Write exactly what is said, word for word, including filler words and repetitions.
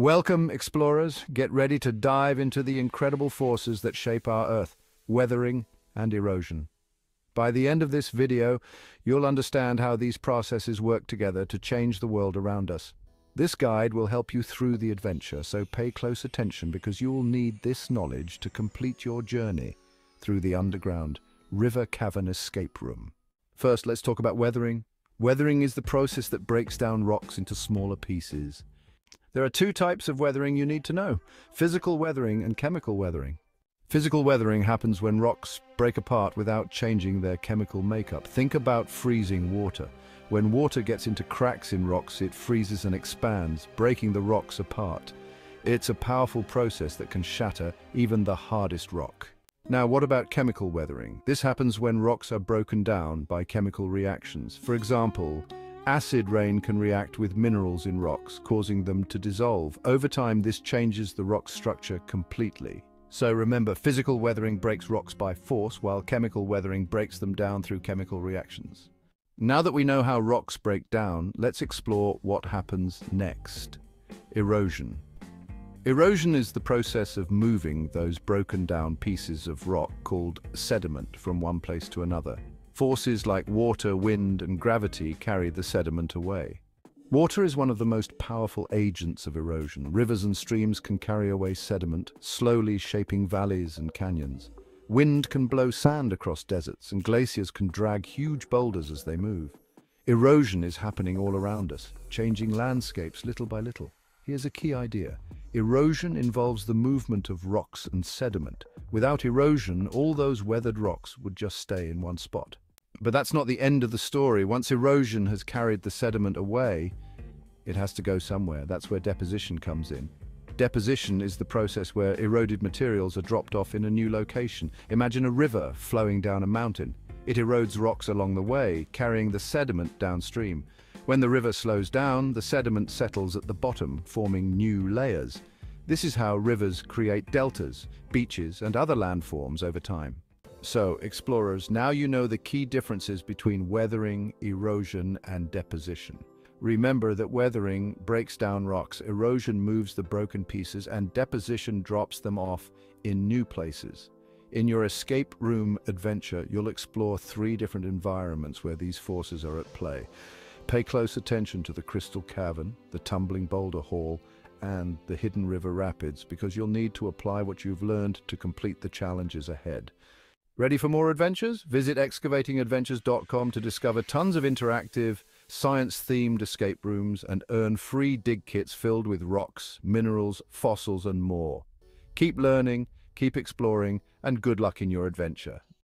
Welcome, explorers. Get ready to dive into the incredible forces that shape our Earth, weathering and erosion. By the end of this video, you'll understand how these processes work together to change the world around us. This guide will help you through the adventure, so pay close attention because you'll need this knowledge to complete your journey through the underground river cavern escape room. First, let's talk about weathering. Weathering is the process that breaks down rocks into smaller pieces. There are two types of weathering you need to know: physical weathering and chemical weathering. Physical weathering happens when rocks break apart without changing their chemical makeup. Think about freezing water. When water gets into cracks in rocks, it freezes and expands, breaking the rocks apart. It's a powerful process that can shatter even the hardest rock. Now, what about chemical weathering? This happens when rocks are broken down by chemical reactions. For example, acid rain can react with minerals in rocks, causing them to dissolve. Over time, this changes the rock structure completely. So remember, physical weathering breaks rocks by force, while chemical weathering breaks them down through chemical reactions. Now that we know how rocks break down, let's explore what happens next. Erosion. Erosion is the process of moving those broken down pieces of rock called sediment from one place to another. Forces like water, wind, and gravity carry the sediment away. Water is one of the most powerful agents of erosion. Rivers and streams can carry away sediment, slowly shaping valleys and canyons. Wind can blow sand across deserts, and glaciers can drag huge boulders as they move. Erosion is happening all around us, changing landscapes little by little. Here's a key idea. Erosion involves the movement of rocks and sediment. Without erosion, all those weathered rocks would just stay in one spot. But that's not the end of the story. Once erosion has carried the sediment away, it has to go somewhere. That's where deposition comes in. Deposition is the process where eroded materials are dropped off in a new location. Imagine a river flowing down a mountain. It erodes rocks along the way, carrying the sediment downstream. When the river slows down, the sediment settles at the bottom, forming new layers. This is how rivers create deltas, beaches, and other landforms over time. So, explorers, now you know the key differences between weathering, erosion, and deposition. Remember that weathering breaks down rocks, erosion moves the broken pieces, and deposition drops them off in new places. In your escape room adventure, you'll explore three different environments where these forces are at play. Pay close attention to the Crystal Cavern, the Tumbling Boulder Hall, and the Hidden River Rapids, because you'll need to apply what you've learned to complete the challenges ahead. Ready for more adventures? Visit excavating adventures dot com to discover tons of interactive, science-themed escape rooms and earn free dig kits filled with rocks, minerals, fossils, and more. Keep learning, keep exploring, and good luck in your adventure.